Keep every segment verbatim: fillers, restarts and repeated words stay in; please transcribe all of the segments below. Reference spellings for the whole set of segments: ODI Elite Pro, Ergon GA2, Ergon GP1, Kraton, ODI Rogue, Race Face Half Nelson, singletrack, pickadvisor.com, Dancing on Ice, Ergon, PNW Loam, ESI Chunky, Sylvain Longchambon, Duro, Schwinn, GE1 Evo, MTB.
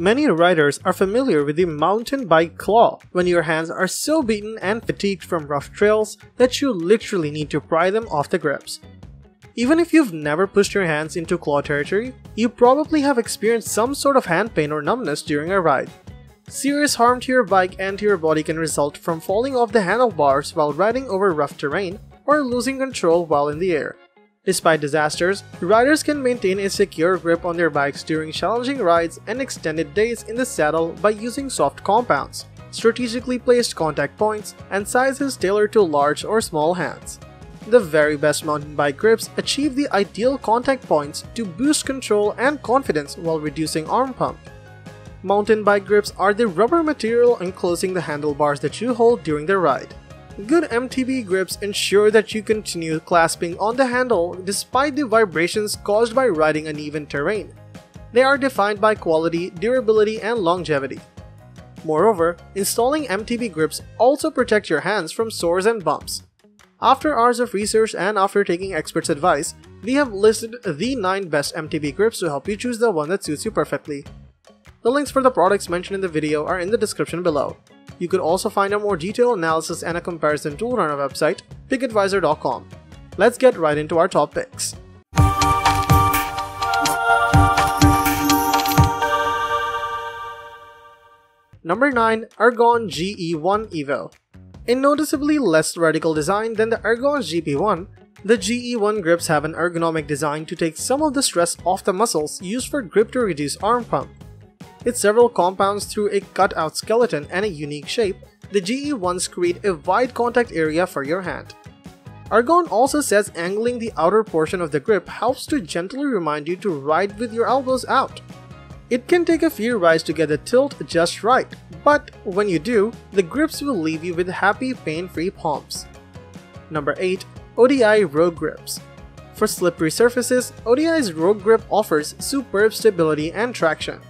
Many riders are familiar with the mountain bike claw, when your hands are so beaten and fatigued from rough trails that you literally need to pry them off the grips. Even if you've never pushed your hands into claw territory, you probably have experienced some sort of hand pain or numbness during a ride. Serious harm to your bike and to your body can result from falling off the handlebars while riding over rough terrain or losing control while in the air. Despite disasters, riders can maintain a secure grip on their bikes during challenging rides and extended days in the saddle by using soft compounds, strategically placed contact points, and sizes tailored to large or small hands. The very best mountain bike grips achieve the ideal contact points to boost control and confidence while reducing arm pump. Mountain bike grips are the rubber material enclosing the handlebars that you hold during the ride. Good M T B grips ensure that you continue clasping on the handle despite the vibrations caused by riding uneven terrain. They are defined by quality, durability, and longevity. Moreover, installing M T B grips also protect your hands from sores and bumps. After hours of research and after taking experts' advice, we have listed the nine best M T B grips to help you choose the one that suits you perfectly. The links for the products mentioned in the video are in the description below. You could also find a more detailed analysis and a comparison tool on our website, pick advisor dot com. Let's get right into our top picks. Number nine. Ergon G E one EVO. A noticeably less radical design than the Ergon G P one, the G E one grips have an ergonomic design to take some of the stress off the muscles used for grip to reduce arm pump. With several compounds through a cut-out skeleton and a unique shape, the G E ones create a wide contact area for your hand. Ergon also says angling the outer portion of the grip helps to gently remind you to ride with your elbows out. It can take a few rides to get the tilt just right, but when you do, the grips will leave you with happy, pain-free palms. Number eight. O D I Rogue Grips. For slippery surfaces, O D I's Rogue Grip offers superb stability and traction.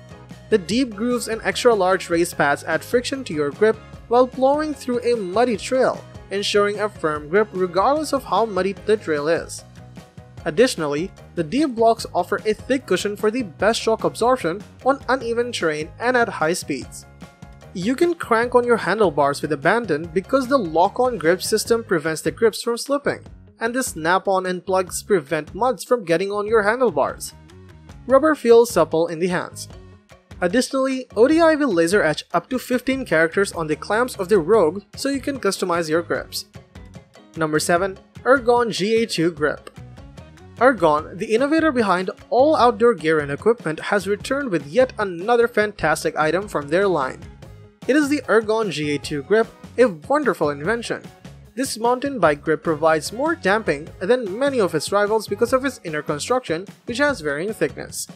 The deep grooves and extra-large race pads add friction to your grip while plowing through a muddy trail, ensuring a firm grip regardless of how muddy the trail is. Additionally, the deep blocks offer a thick cushion for the best shock absorption on uneven terrain and at high speeds. You can crank on your handlebars with abandon because the lock-on grip system prevents the grips from slipping, and the snap-on and plugs prevent muds from getting on your handlebars. Rubber feels supple in the hands. Additionally, O D I will laser etch up to fifteen characters on the clamps of the Rogue so you can customize your grips. Number seven. Ergon G A two Grip. Ergon, the innovator behind all outdoor gear and equipment, has returned with yet another fantastic item from their line. It is the Ergon G A two Grip, a wonderful invention. This mountain bike grip provides more damping than many of its rivals because of its inner construction, which has varying thickness.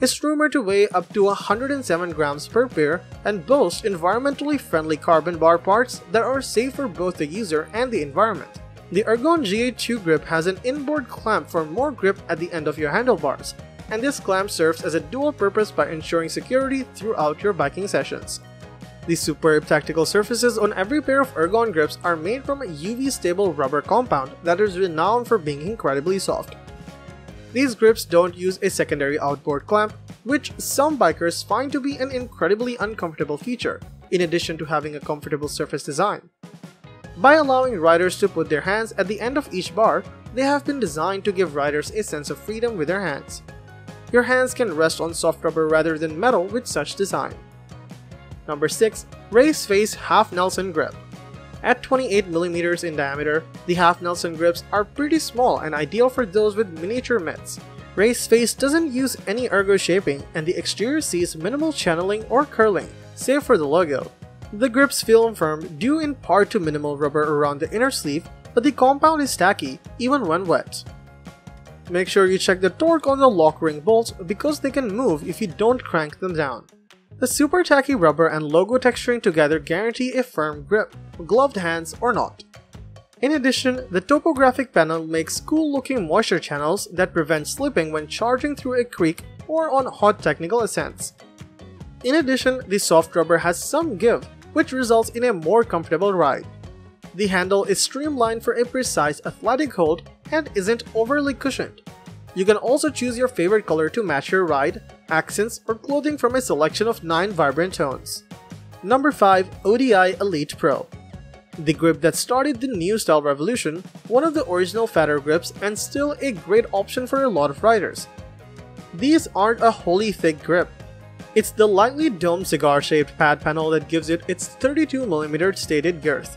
It's rumored to weigh up to one hundred seven grams per pair and boasts environmentally friendly carbon bar parts that are safe for both the user and the environment. The Ergon G A two grip has an inboard clamp for more grip at the end of your handlebars, and this clamp serves as a dual purpose by ensuring security throughout your biking sessions. The superb tactical surfaces on every pair of Ergon grips are made from a U V-stable rubber compound that is renowned for being incredibly soft. These grips don't use a secondary outboard clamp, which some bikers find to be an incredibly uncomfortable feature, in addition to having a comfortable surface design. By allowing riders to put their hands at the end of each bar, they have been designed to give riders a sense of freedom with their hands. Your hands can rest on soft rubber rather than metal with such design. Number six. Race Face Half Nelson Grip. At twenty-eight millimeters in diameter, the Half Nelson grips are pretty small and ideal for those with miniature mitts. Race Face doesn't use any ergo shaping and the exterior sees minimal channeling or curling, save for the logo. The grips feel firm due in part to minimal rubber around the inner sleeve, but the compound is tacky even when wet. Make sure you check the torque on the lock ring bolts because they can move if you don't crank them down. The super tacky rubber and logo texturing together guarantee a firm grip, gloved hands or not. In addition, the topographic panel makes cool-looking moisture channels that prevent slipping when charging through a creek or on hot technical ascents. In addition, the soft rubber has some give, which results in a more comfortable ride. The handle is streamlined for a precise athletic hold and isn't overly cushioned. You can also choose your favorite color to match your ride, accents, or clothing from a selection of nine vibrant tones. Number five. O D I Elite Pro. The grip that started the new style revolution, one of the original fatter grips and still a great option for a lot of riders. These aren't a wholly thick grip. It's the lightly domed cigar-shaped pad panel that gives it its thirty-two millimeter stated girth.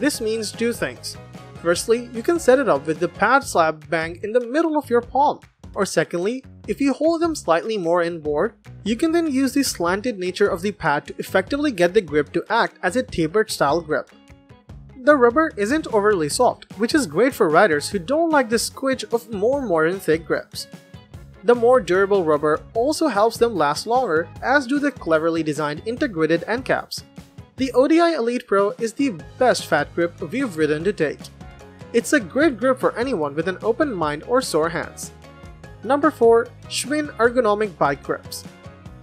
This means two things. Firstly, you can set it up with the pad slab bang in the middle of your palm. Or secondly, if you hold them slightly more inboard, you can then use the slanted nature of the pad to effectively get the grip to act as a tapered style grip. The rubber isn't overly soft, which is great for riders who don't like the squidge of more modern thick grips. The more durable rubber also helps them last longer, as do the cleverly designed integrated end caps. The O D I Elite Pro is the best fat grip we've ridden to date. It's a great grip for anyone with an open mind or sore hands. Number four. Schwinn Ergonomic Bike Grips.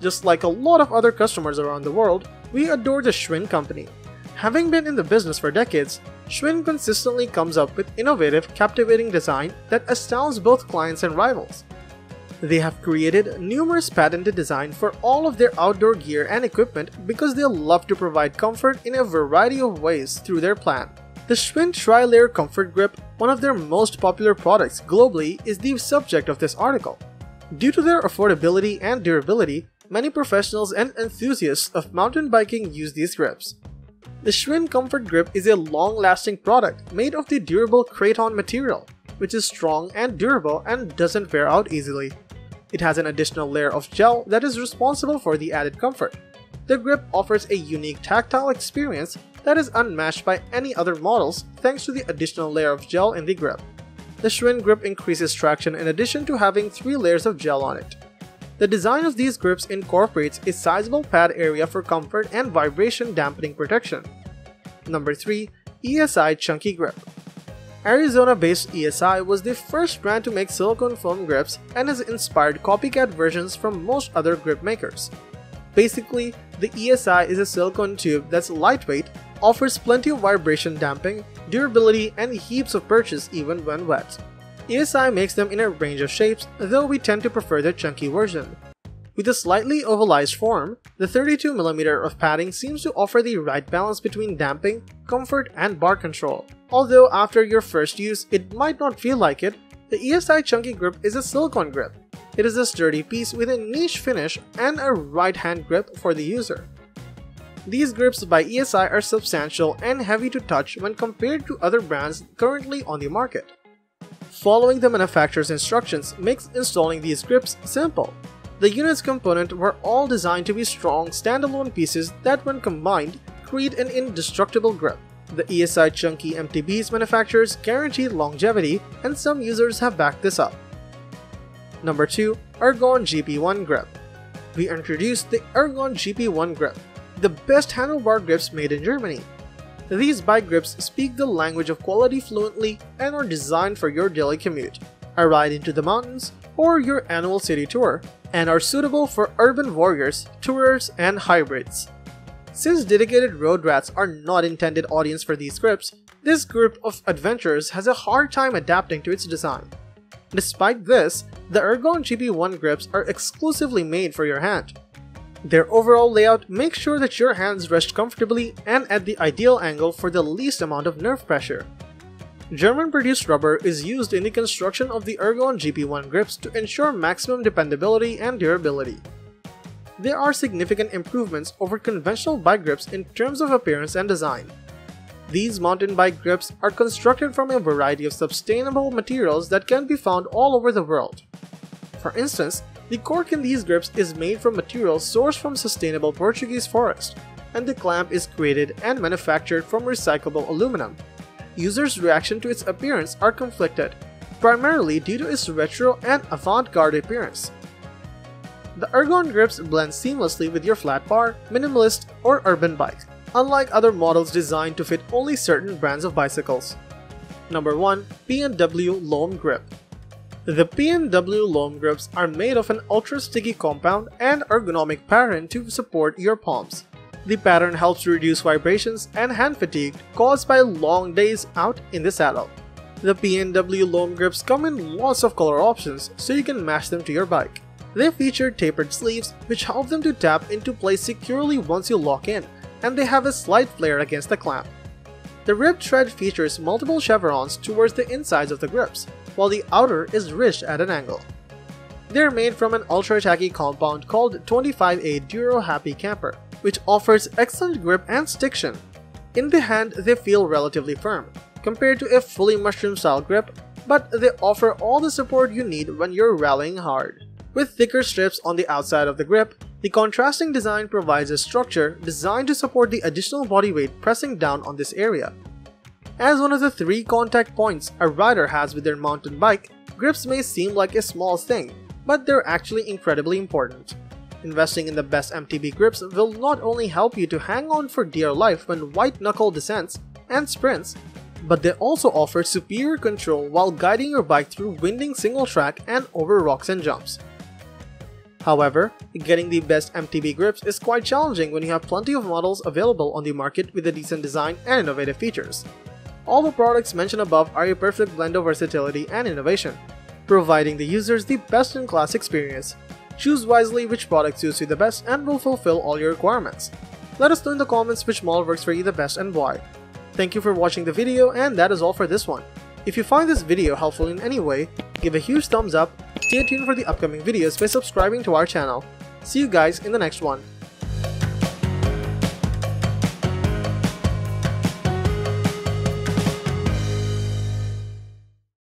Just like a lot of other customers around the world, we adore the Schwinn company. Having been in the business for decades, Schwinn consistently comes up with innovative, captivating design that astounds both clients and rivals. They have created numerous patented designs for all of their outdoor gear and equipment because they love to provide comfort in a variety of ways through their plan. The Schwinn Tri-Layer Comfort Grip, one of their most popular products globally, is the subject of this article. Due to their affordability and durability, many professionals and enthusiasts of mountain biking use these grips. The Schwinn Comfort Grip is a long-lasting product made of the durable Kraton material, which is strong and durable and doesn't wear out easily. It has an additional layer of gel that is responsible for the added comfort. The grip offers a unique tactile experience that is unmatched by any other models thanks to the additional layer of gel in the grip. The Schwinn grip increases traction in addition to having three layers of gel on it. The design of these grips incorporates a sizable pad area for comfort and vibration dampening protection. Number three. E S I Chunky Grip. Arizona-based E S I was the first brand to make silicone foam grips and has inspired copycat versions from most other grip makers. Basically, the E S I is a silicone tube that's lightweight, offers plenty of vibration damping, durability, and heaps of purchase even when wet. E S I makes them in a range of shapes, though we tend to prefer the chunky version. With a slightly ovalized form, the thirty-two millimeter of padding seems to offer the right balance between damping, comfort, and bar control. Although after your first use, it might not feel like it, the E S I Chunky Grip is a silicone grip. It is a sturdy piece with a niche finish and a right-hand grip for the user. These grips by E S I are substantial and heavy to touch when compared to other brands currently on the market. Following the manufacturer's instructions makes installing these grips simple. The unit's components were all designed to be strong, standalone pieces that, when combined, create an indestructible grip. The E S I Chunky M T B's manufacturers guarantee longevity, and some users have backed this up. Number two. Ergon G P one Grip. We introduced the Ergon G P one Grip, the best handlebar grips made in Germany. These bike grips speak the language of quality fluently and are designed for your daily commute, a ride into the mountains, or your annual city tour, and are suitable for urban warriors, tourers, and hybrids. Since dedicated road rats are not intended audience for these grips, this group of adventurers has a hard time adapting to its design. Despite this, the Ergon G P one grips are exclusively made for your hand. Their overall layout makes sure that your hands rest comfortably and at the ideal angle for the least amount of nerve pressure. German-produced rubber is used in the construction of the Ergon G P one grips to ensure maximum dependability and durability. There are significant improvements over conventional bike grips in terms of appearance and design. These mountain bike grips are constructed from a variety of sustainable materials that can be found all over the world. For instance, the cork in these grips is made from materials sourced from sustainable Portuguese forest, and the clamp is created and manufactured from recyclable aluminum. Users' reaction to its appearance are conflicted, primarily due to its retro and avant-garde appearance. The Ergon grips blend seamlessly with your flat bar, minimalist, or urban bike, unlike other models designed to fit only certain brands of bicycles. Number one. P N W Loam Grip. The P N W Loam grips are made of an ultra-sticky compound and ergonomic pattern to support your palms. The pattern helps reduce vibrations and hand fatigue caused by long days out in the saddle. The P N W Loam grips come in lots of color options so you can match them to your bike. They feature tapered sleeves which help them to tap into place securely once you lock in, and they have a slight flare against the clamp. The ribbed tread features multiple chevrons towards the insides of the grips, while the outer is ridged at an angle. They're made from an ultra-tacky compound called twenty-five A Duro Happy Camper, which offers excellent grip and stiction. In the hand, they feel relatively firm, compared to a fully mushroom-style grip, but they offer all the support you need when you're rallying hard. With thicker strips on the outside of the grip, the contrasting design provides a structure designed to support the additional body weight pressing down on this area. As one of the three contact points a rider has with their mountain bike, grips may seem like a small thing, but they're actually incredibly important. Investing in the best M T B grips will not only help you to hang on for dear life when white-knuckle descents and sprints, but they also offer superior control while guiding your bike through winding single track and over rocks and jumps. However, getting the best M T B grips is quite challenging when you have plenty of models available on the market with a decent design and innovative features. All the products mentioned above are a perfect blend of versatility and innovation, providing the users the best-in-class experience. Choose wisely which product suits you the best and will fulfill all your requirements. Let us know in the comments which model works for you the best and why. Thank you for watching the video, and that is all for this one. If you find this video helpful in any way, give a huge thumbs up. Stay tuned for the upcoming videos by subscribing to our channel. See you guys in the next one.